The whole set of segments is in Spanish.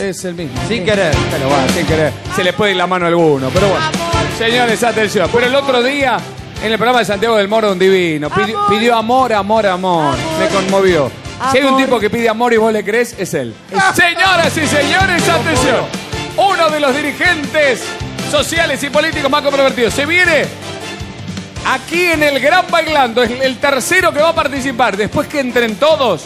Es el mismo. Sin querer. Pero bueno, sin querer. Se les puede ir la mano a alguno. Pero bueno. Señores, atención. Pero el otro día, en el programa de Santiago del Moro, un divino. Pidió amor, amor, amor. Me conmovió. Si hay un tipo que pide amor y vos le crees, es él. Señoras y señores, atención. Uno de los dirigentes sociales y políticos más controvertidos. Se viene aquí en el Gran Bailando. Es el tercero que va a participar. Después que entren todos.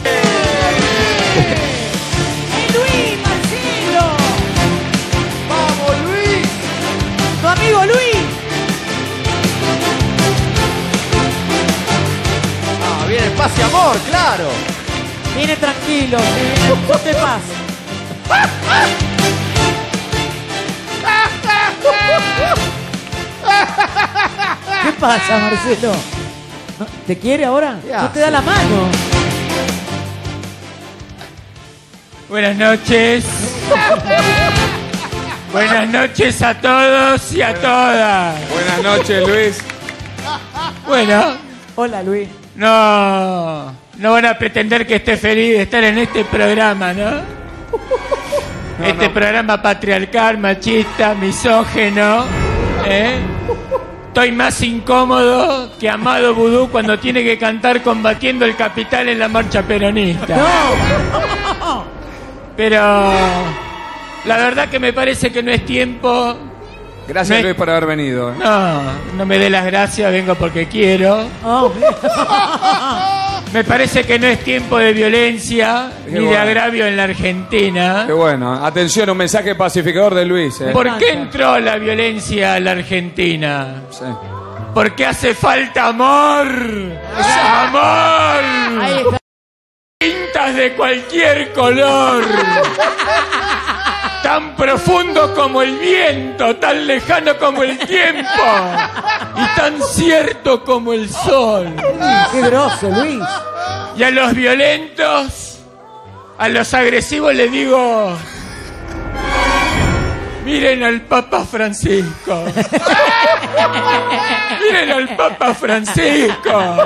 ¡Luis, Marcelo! ¡Vamos, Luis! ¡Tu amigo Luis! Ah, viene paz y amor, claro. Viene tranquilo, no te paz. ¿Qué pasa, Marcelo? ¿Te quiere ahora? ¿No te da la mano? Buenas noches. Buenas noches a todos y a todas. Buenas noches, Luis. Bueno. Hola, Luis. No van a pretender que esté feliz de estar en este programa, ¿no? Programa patriarcal, machista, misógeno, ¿eh? Estoy más incómodo que Amado Vudú cuando tiene que cantar Combatiendo el Capital en la marcha peronista. ¡No! Pero la verdad que me parece que no es tiempo. Gracias, Luis, por haber venido. No me dé las gracias, vengo porque quiero. Me parece que no es tiempo de violencia ni de agravio en la Argentina. Qué bueno. Atención, un mensaje pacificador de Luis. ¿Por qué entró la violencia a la Argentina? Sí. Porque hace falta amor. ¡Amor! Ahí está. Tintas de cualquier color, tan profundo como el viento, tan lejano como el tiempo y tan cierto como el sol. ¡Qué groso, Luis! Y a los violentos, a los agresivos les digo: miren al Papa Francisco. Miren al Papa Francisco.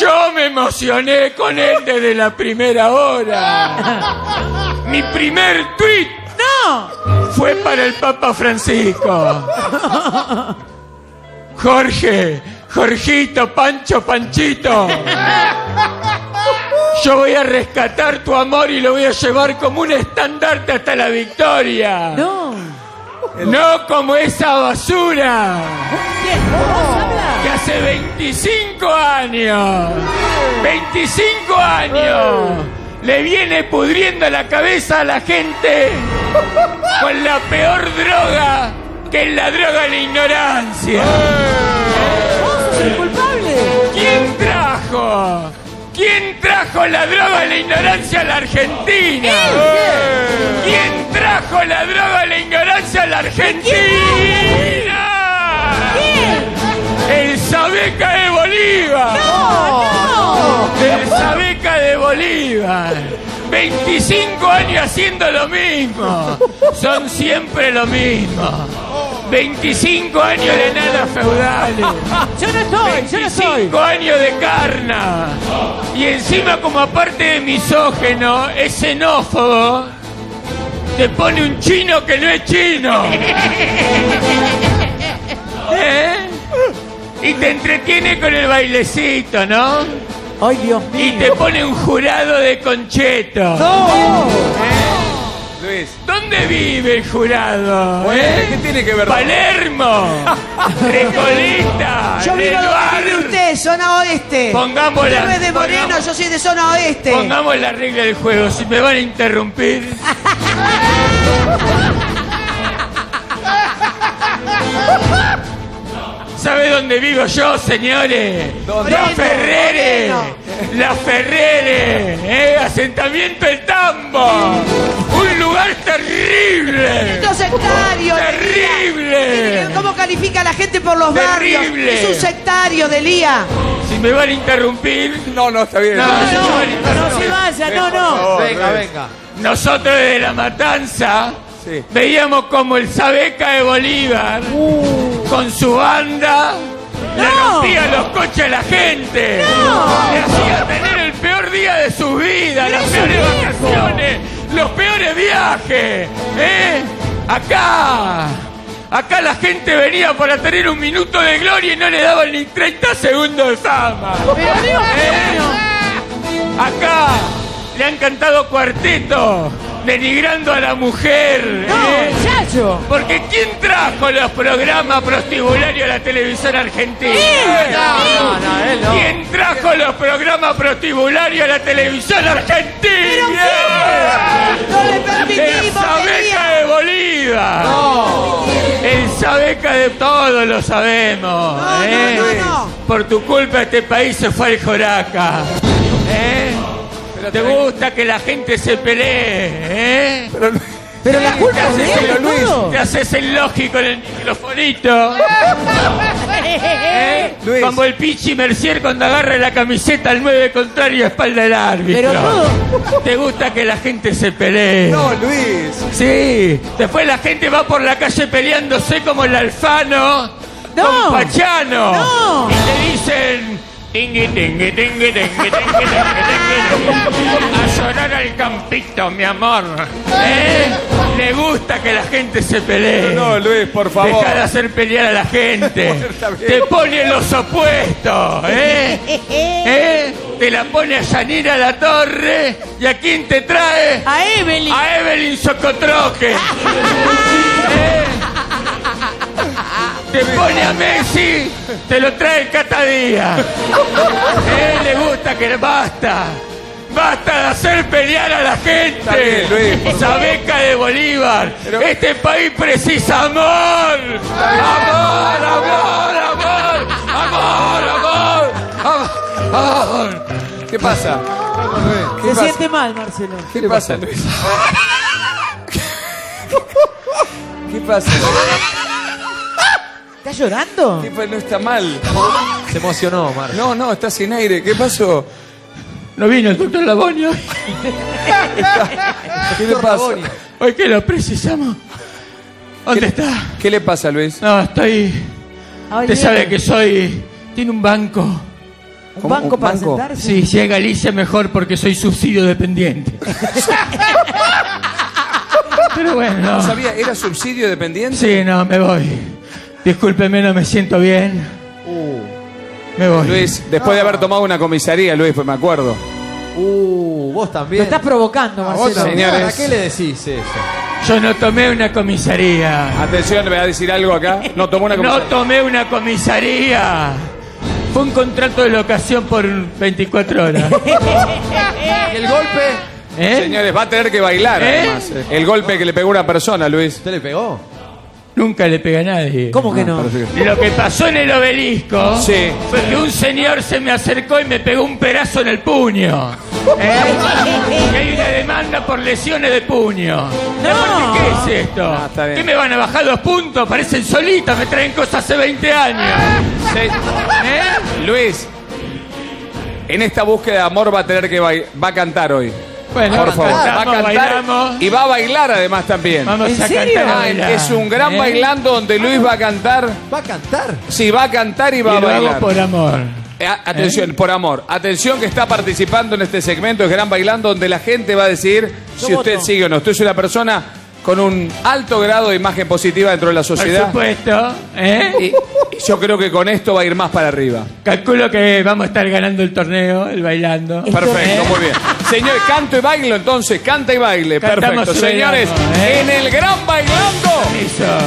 Yo me emocioné con él desde la primera hora. Mi primer tuit fue para el Papa Francisco. Jorge, Jorgito, Pancho, Panchito, yo voy a rescatar tu amor y lo voy a llevar como un estandarte hasta la victoria. No como esa basura que hace 25 años, 25 años le viene pudriendo la cabeza a la gente con la peor droga, que es la droga de la ignorancia. ¡Vos sos el culpable! ¿Quién trajo la droga de la ignorancia a la Argentina? ¿Quién trajo la droga de la ignorancia a la Argentina? El Sabeca de Bolívar. El Sabeca de Bolívar. 25 años haciendo lo mismo. Son siempre lo mismo. 25 años de nanas feudales. Yo no soy. 25 años de carna. Y encima, como aparte de misógeno, es xenófobo, te pone un chino que no es chino. ¿Eh? Y te entretiene con el bailecito, ¿no? Ay, Dios mío. Y te pone un jurado de concheto. ¡No! Luis. ¿Dónde vive el jurado? ¿Qué tiene que ver? Palermo, Recoleta. Yo vivo donde vive usted, zona oeste. Pongamos la. Yo soy de Moreno, yo soy de zona oeste. Pongamos la regla del juego. Si me van a interrumpir. ¿Sabe dónde vivo yo, señores? La Ferrere, asentamiento del Tambo. Un lugar terrible. 500 hectáreos. Terrible. ¿Cómo califica a la gente por los barrios? Es un sectario de Lía. Si me van a interrumpir. No, está bien. No se vaya, no. Venga. Nosotros desde La Matanza veíamos como el Sabeca de Bolívar con su banda le rompía los coches a la gente, le hacía tener el peor día de su vida, las peores vacaciones, los peores viajes, ¿eh? Acá la gente venía para tener un minuto de gloria y no le daban ni 30 segundos de fama. Acá le han cantado cuarteto denigrando a la mujer. No, muchacho. Porque ¿quién trajo los programas prostibularios a la televisión argentina? No, él no. ¿Quién trajo los programas prostibularios a la televisión argentina? ¡No le permitimos! ¡El Sabeca de Bolívar! ¡No! ¡El Sabeca de todos lo sabemos! No. Por tu culpa este país se fue al Joraca. ¿Te gusta que la gente se pelee, eh? Pero la culpa es Luis. Te haces el lógico en el microfonito. Luis. Como el pichi Mercier cuando agarra la camiseta al 9 contrario a espalda del árbitro. Pero todo. ¿Te gusta que la gente se pelee? No, Luis. Sí. Después la gente va por la calle peleándose como el Alfano con Pachano. No. Y le dicen... A llorar al campito, mi amor. ¿Eh? Le gusta que la gente se pelee. No, Luis, por favor. Deja de hacer pelear a la gente. Te pone los opuestos, ¿eh? Te la pone a Yanira la Torre. ¿Y a quién te trae? A Evelyn. A Evelyn Socotroque. Te pone a Messi, te lo trae el catadía. Le gusta que le basta. Basta de hacer pelear a la gente. Sabeca de Bolívar. Pero... este país precisa amor. Amor, amor, amor. Amor, amor. Amor. ¿Qué pasa? Se siente mal, Marcelo. ¿Qué pasa, Luis? ¿Qué pasa? ¿Estás llorando? Sí, pues no está mal. Se emocionó, Mar. No, está sin aire. ¿Qué pasó? No vino el doctor Labonio. ¿Qué le pasa? Hoy que lo precisamos. ¿Dónde está? ¿Qué le pasa, Luis? No, estoy... Usted sabe que soy... Tiene un banco. ¿Un banco para sentarse? Sí, si es Galicia mejor porque soy subsidio dependiente. Pero bueno... ¿No sabía? ¿Era subsidio dependiente? Sí, no, me voy. Discúlpeme, no me siento bien. Me voy. Luis, después de haber tomado una comisaría, Luis, pues me acuerdo. Vos también. Me estás provocando, Marcelo. ¿A qué le decís eso? Yo no tomé una comisaría. Atención, ¿me va a decir algo acá? No tomé una comisaría. No tomé una comisaría. Fue un contrato de locación por 24 horas. ¿Y el golpe? Señores, va a tener que bailar, además. El golpe que le pegó una persona, Luis. ¿Usted le pegó? Nunca le pega a nadie. ¿Cómo que no? Lo que pasó en el obelisco fue que un señor se me acercó y me pegó un pedazo en el puño. Y hay una demanda por lesiones de puño. No. ¿Qué es esto? Ah, está bien. ¿Qué me van a bajar 2 puntos? Parecen solitas, me traen cosas hace 20 años. Luis, en esta búsqueda de amor va a tener que cantar hoy. Bueno, por favor, va a cantar y va a bailar además también. Vamos a cantar. Es un gran bailando donde Luis va a cantar. ¿Va a cantar? Sí, va a cantar y va a bailar. Por amor. Atención, por amor. Atención que está participando en este segmento, es Gran Bailando, donde la gente va a decidir si usted sigue o no. Usted es una persona con un alto grado de imagen positiva dentro de la sociedad. Por supuesto. Y yo creo que con esto va a ir más para arriba. Calculo que vamos a estar ganando el torneo, el bailando. Perfecto, muy bien. Señores, canto y bailo entonces, canta y baile. Cantamos. Perfecto. Señores, en el Gran Bailando,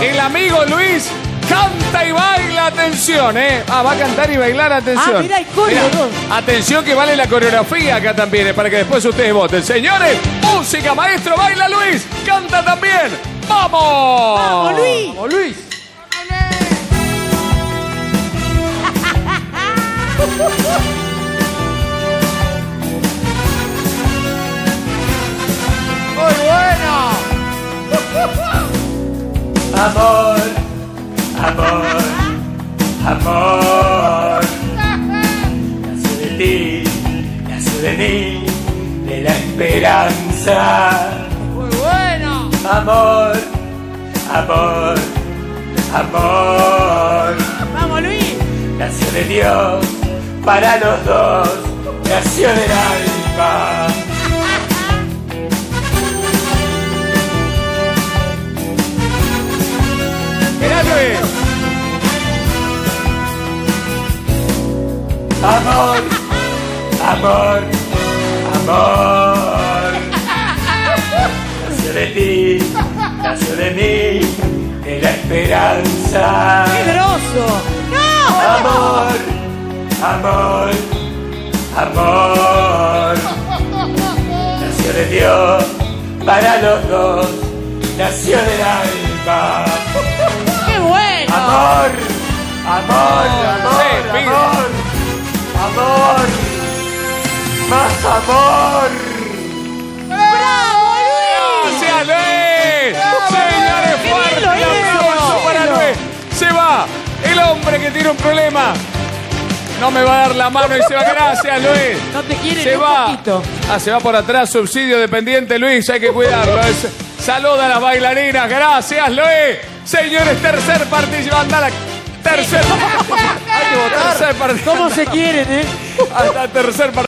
el amigo Luis canta y baila, atención, va a cantar y bailar, atención. Mirá, el coro. Atención que vale la coreografía acá también, para que después ustedes voten. Señores, música, maestro, baila Luis, canta también. ¡Vamos! ¡Vamos, Luis! ¡Vamos, Luis! ¡Muy bueno! Amor, amor, amor. Nació de ti, nació de mí, de la esperanza. ¡Muy bueno! Amor, amor, amor. ¡Vamos, Luis! Nació de Dios, para los dos, nació del alma. amor, amor, amor. Nació de ti, nació de mí, de la esperanza. ¡Qué groso! ¡No! Amor, amor, amor. Nació de Dios para los dos, nació del alma. ¡Qué bueno! Amor, amor, amor, sí, amor. Amor, más amor. ¡Bravo, Luis! ¡Gracias, Luis! ¡Señores, fuerte aplauso para Luis! Se va el hombre que tiene un problema. No me va a dar la mano y se va. ¡Gracias, Luis! No te quiere ni un poquito. Ah, se va por atrás, subsidio dependiente, Luis. Hay que cuidarlo. Saluda a las bailarinas. ¡Gracias, Luis! Señores, tercer participante. Tercer. Hay que votar. ¿Cómo se quieren, eh? Hasta tercer partido.